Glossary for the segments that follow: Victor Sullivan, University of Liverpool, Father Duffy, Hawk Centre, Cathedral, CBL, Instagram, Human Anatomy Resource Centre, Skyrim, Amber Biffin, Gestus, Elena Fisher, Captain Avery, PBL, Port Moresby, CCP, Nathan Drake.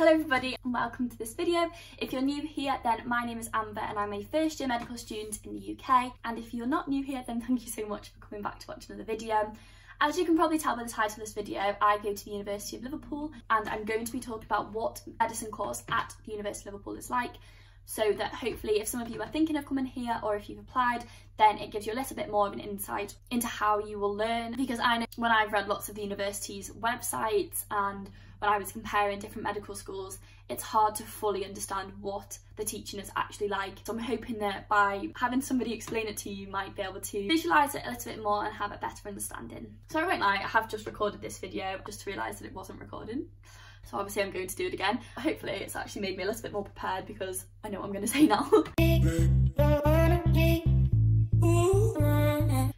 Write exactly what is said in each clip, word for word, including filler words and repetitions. Hello everybody and welcome to this video. If you're new here then my name is Amber and I'm a first year medical student in the U K, and if you're not new here then thank you so much for coming back to watch another video. As you can probably tell by the title of this video, I go to the University of Liverpool and I'm going to be talking about what medicine course at the University of Liverpool is like, so that hopefully if some of you are thinking of coming here or if you've applied, then it gives you a little bit more of an insight into how you will learn. Because I know when I've read lots of the university's websites and when I was comparing different medical schools, it's hard to fully understand what the teaching is actually like. So I'm hoping that by having somebody explain it to you, you might be able to visualise it a little bit more and have a better understanding. So I won't lie, I have just recorded this video, just realised that it wasn't recording. So obviously I'm going to do it again. Hopefully it's actually made me a little bit more prepared because I know what I'm going to say now.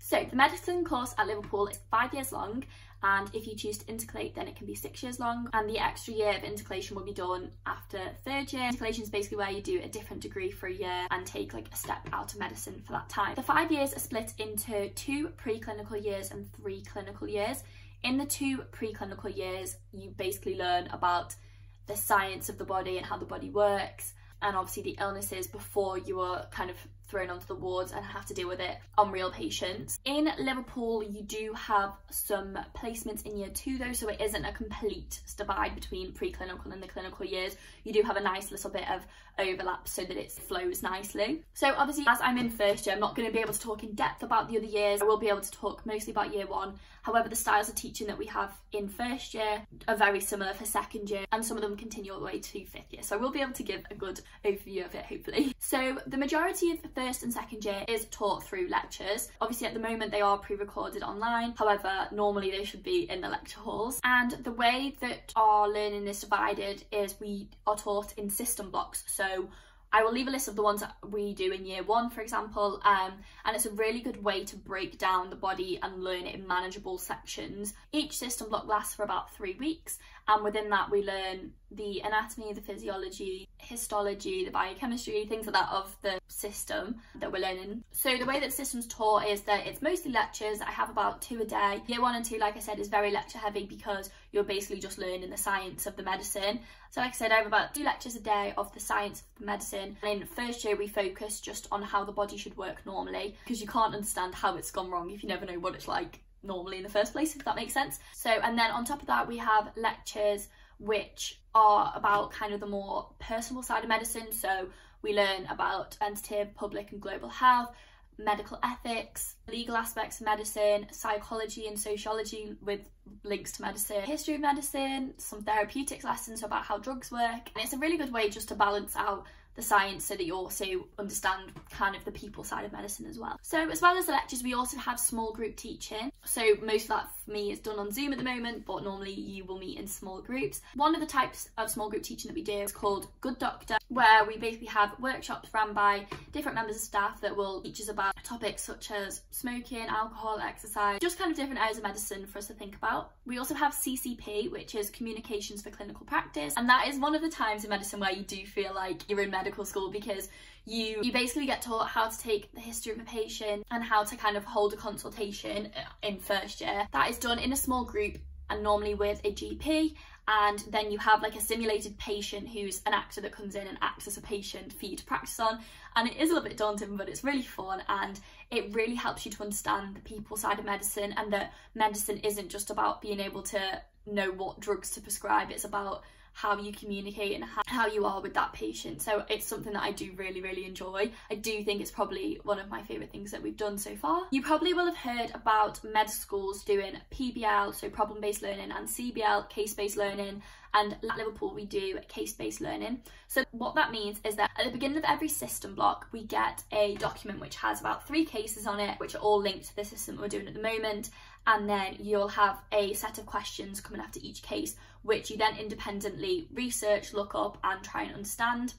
So the medicine course at Liverpool is five years long, and if you choose to intercalate then it can be six years long, and the extra year of intercalation will be done after third year. Intercalation is basically where you do a different degree for a year and take like a step out of medicine for that time. The five years are split into two preclinical years and three clinical years. In the two preclinical years, you basically learn about the science of the body and how the body works, and obviously the illnesses before you are kind of thrown onto the wards and have to deal with it on real patients. In Liverpool, you do have some placements in year two though, so it isn't a complete divide between preclinical and the clinical years. You do have a nice little bit of overlap so that it flows nicely. So obviously, as I'm in first year, I'm not going to be able to talk in depth about the other years. I will be able to talk mostly about year one. However, the styles of teaching that we have in first year are very similar for second year, and some of them continue all the way to fifth year. So I will be able to give a good overview of it, hopefully. So the majority of first and second year is taught through lectures. Obviously at the moment they are pre-recorded online, however normally they should be in the lecture halls. And the way that our learning is divided is we are taught in system blocks. So I will leave a list of the ones that we do in year one, for example, um, and it's a really good way to break down the body and learn it in manageable sections. Each system block lasts for about three weeks, and within that we learn the anatomy, the physiology, histology, the biochemistry, things like that of the system that we're learning. So the way that the system's taught is that it's mostly lectures. I have about two a day. Year one and two, like I said, is very lecture heavy because you're basically just learning the science of the medicine. So like I said, I have about two lectures a day of the science of the medicine. And in first year, we focus just on how the body should work normally, because you can't understand how it's gone wrong if you never know what it's like normally in the first place, if that makes sense. So, and then on top of that, we have lectures which are about kind of the more personal side of medicine. So we learn about preventative, public and global health, medical ethics, legal aspects of medicine, psychology and sociology with links to medicine, history of medicine, some therapeutics lessons about how drugs work. And it's a really good way just to balance out the science so that you also understand kind of the people side of medicine as well. So as well as the lectures, we also have small group teaching. So most of that for me is done on Zoom at the moment, but normally you will meet in small groups. One of the types of small group teaching that we do is called Good Doctor, where we basically have workshops run by different members of staff that will teach us about topics such as smoking, alcohol, exercise, just kind of different areas of medicine for us to think about. We also have C C P, which is Communications for Clinical Practice, and that is one of the times in medicine where you do feel like you're in medical school, because you you basically get taught how to take the history of a patient and how to kind of hold a consultation in first year. That is done in a small group and normally with a G P, and then you have like a simulated patient who's an actor that comes in and acts as a patient for you to practice on. And it is a little bit daunting, but it's really fun, and it really helps you to understand the people side of medicine, and that medicine isn't just about being able to know what drugs to prescribe, it's about how you communicate and how you are with that patient. So it's something that I do really, really enjoy. I do think it's probably one of my favourite things that we've done so far. You probably will have heard about med schools doing P B L, so problem-based learning, and C B L, case-based learning, and at Liverpool we do case-based learning. So what that means is that at the beginning of every system block we get a document which has about three cases on it, which are all linked to the system that we're doing at the moment, and then you'll have a set of questions coming after each case which you then independently research, look up and try and understand.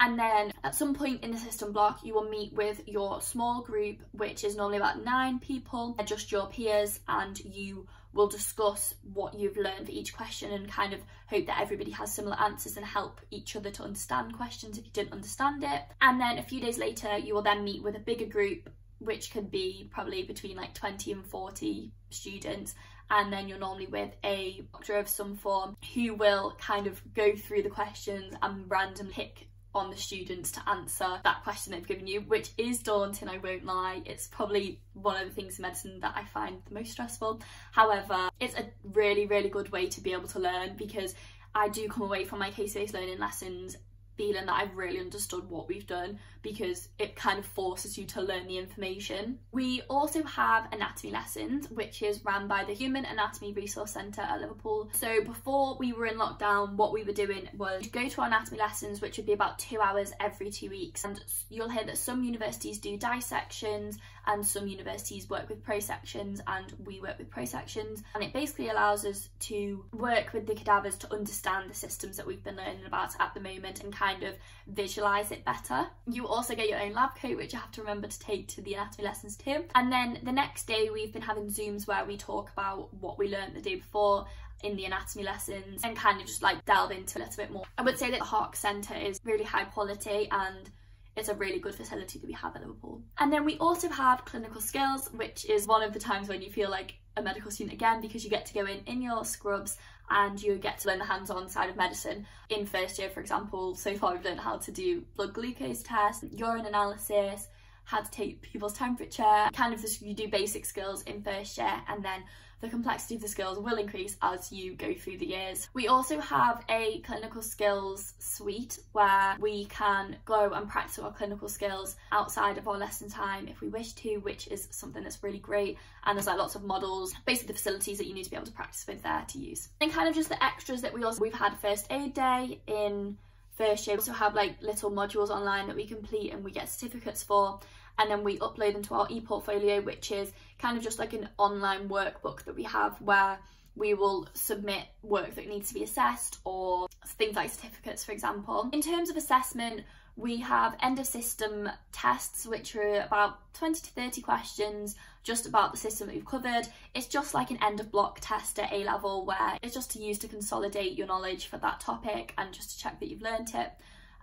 And then at some point in the system block you will meet with your small group, which is normally about nine people. They're just your peers, and you we'll discuss what you've learned for each question and kind of hope that everybody has similar answers and help each other to understand questions if you didn't understand it. And then a few days later you will then meet with a bigger group, which could be probably between like twenty and forty students, and then you're normally with a doctor of some form who will kind of go through the questions and randomly pick on the students to answer that question they've given you, which is daunting, I won't lie. It's probably one of the things in medicine that I find the most stressful. However, it's a really, really good way to be able to learn, because I do come away from my case-based learning lessons feeling that I've really understood what we've done, because it kind of forces you to learn the information. We also have anatomy lessons, which is run by the Human Anatomy Resource Centre at Liverpool. So before we were in lockdown, what we were doing was go to our anatomy lessons, which would be about two hours every two weeks. And you'll hear that some universities do dissections and some universities work with prosections, and we work with prosections. And it basically allows us to work with the cadavers to understand the systems that we've been learning about at the moment and kind of visualize it better. You also get your own lab coat, which you have to remember to take to the anatomy lessons too. And then the next day we've been having Zooms where we talk about what we learned the day before in the anatomy lessons and kind of just like delve into a little bit more. I would say that the Hawk Centre is really high quality and it's a really good facility that we have at Liverpool. And then we also have clinical skills, which is one of the times when you feel like a medical student again, because you get to go in in your scrubs and you get to learn the hands-on side of medicine. In first year, for example, so far we've learned how to do blood glucose tests, urine analysis, how to take people's temperature, kind of this, you do basic skills in first year, and then the complexity of the skills will increase as you go through the years. We also have a clinical skills suite where we can go and practice our clinical skills outside of our lesson time if we wish to, which is something that's really great. And there's like lots of models, basically the facilities that you need to be able to practice with there to use. And kind of just the extras that we also, we've had first aid day in first year. We also have like little modules online that we complete and we get certificates for, and then we upload them to our e-portfolio, which is kind of just like an online workbook that we have where we will submit work that needs to be assessed or things like certificates, for example. In terms of assessment, we have end of system tests, which are about twenty to thirty questions just about the system that we've covered. It's just like an end of block test at A level where it's just to use to consolidate your knowledge for that topic and just to check that you've learnt it.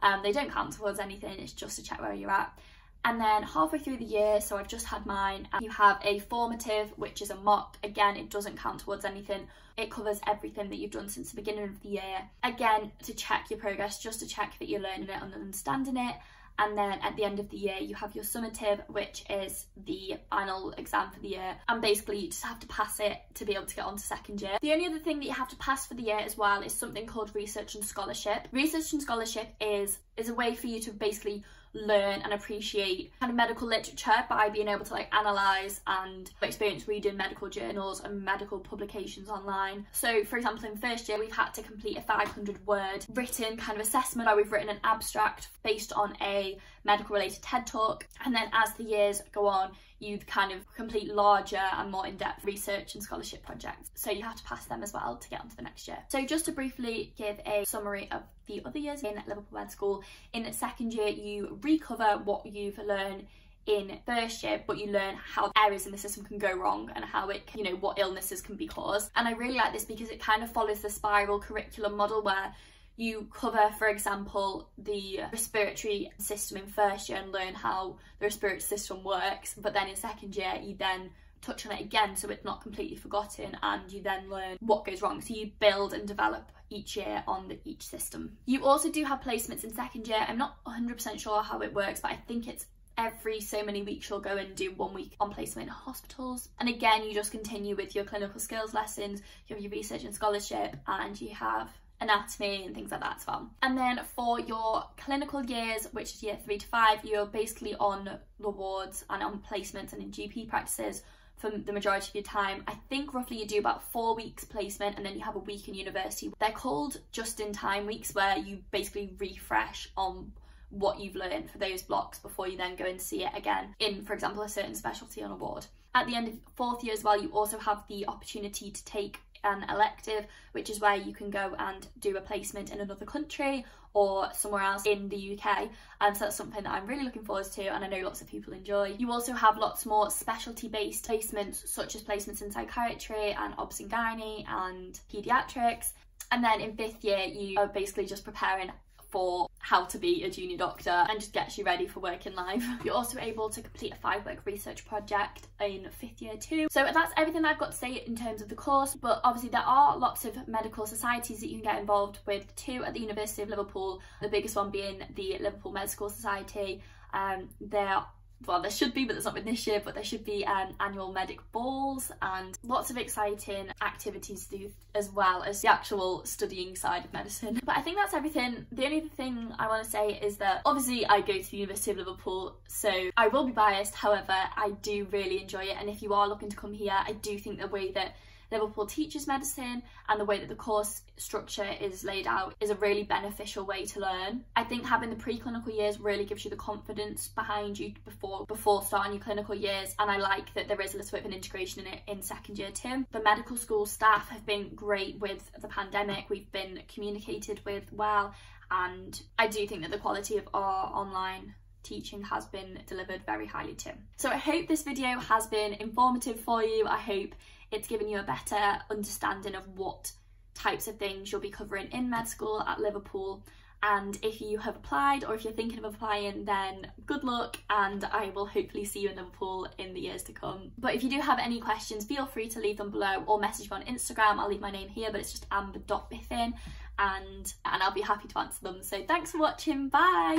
Um, they don't count towards anything, it's just to check where you're at. And then halfway through the year, so I've just had mine, you have a formative, which is a mock. Again, it doesn't count towards anything. It covers everything that you've done since the beginning of the year. Again, to check your progress, just to check that you're learning it and understanding it. And then at the end of the year, you have your summative, which is the final exam for the year. And basically you just have to pass it to be able to get on to second year. The only other thing that you have to pass for the year as well is something called research and scholarship. Research and scholarship is, is a way for you to basically learn and appreciate kind of medical literature by being able to like analyse and experience reading medical journals and medical publications online. So for example, in first year we've had to complete a five hundred word written kind of assessment where we've written an abstract based on a medical related TED talk, and then as the years go on you kind of complete larger and more in-depth research and scholarship projects, so you have to pass them as well to get on to the next year. So just to briefly give a summary of the other years in Liverpool Med School, in second year you recover what you've learned in first year, but you learn how areas in the system can go wrong and how it can, you know, what illnesses can be caused. And I really like this because it kind of follows the spiral curriculum model where you cover, for example, the respiratory system in first year and learn how the respiratory system works, but then in second year you then touch on it again so it's not completely forgotten, and you then learn what goes wrong. So you build and develop each year on the, each system. You also do have placements in second year. I'm not one hundred percent sure how it works, but I think it's every so many weeks you'll go and do one week on placement in hospitals. And again, you just continue with your clinical skills lessons, you have your research and scholarship, and you have anatomy and things like that as well. And then for your clinical years, which is year three to five, you're basically on the wards and on placements and in G P practices for the majority of your time. I think roughly you do about four weeks placement and then you have a week in university. They're called just-in-time weeks where you basically refresh on what you've learned for those blocks before you then go and see it again in, for example, a certain specialty on a ward. At the end of fourth year as well, you also have the opportunity to take an elective, which is where you can go and do a placement in another country or somewhere else in the U K, and so that's something that I'm really looking forward to and I know lots of people enjoy. You also have lots more specialty based placements, such as placements in psychiatry and obs and gynae and paediatrics. And then in fifth year you are basically just preparing for how to be a junior doctor and just gets you ready for work in life. You're also able to complete a five-week research project in fifth year too. So that's everything that I've got to say in terms of the course, but obviously there are lots of medical societies that you can get involved with too at the University of Liverpool, the biggest one being the Liverpool Medical Society. Um, they're well there should be, but there's not been this year, but there should be um, annual medic balls and lots of exciting activities to do as well as the actual studying side of medicine. But I think that's everything. The only thing I want to say is that obviously I go to the University of Liverpool, so I will be biased. However, I do really enjoy it, and if you are looking to come here, I do think the way that Liverpool teaches medicine and the way that the course structure is laid out is a really beneficial way to learn. I think having the preclinical years really gives you the confidence behind you before before starting your clinical years, and I like that there is a little bit of an integration in it in second year too. The medical school staff have been great with the pandemic. We've been communicated with well, and I do think that the quality of our online teaching has been delivered very highly too. So I hope this video has been informative for you. I hope it's given you a better understanding of what types of things you'll be covering in med school at Liverpool, and if you have applied or if you're thinking of applying, then good luck, and I will hopefully see you in Liverpool in the years to come. But if you do have any questions, feel free to leave them below or message me on Instagram. I'll leave my name here, but it's just Amber Biffin, and and I'll be happy to answer them. So thanks for watching, bye.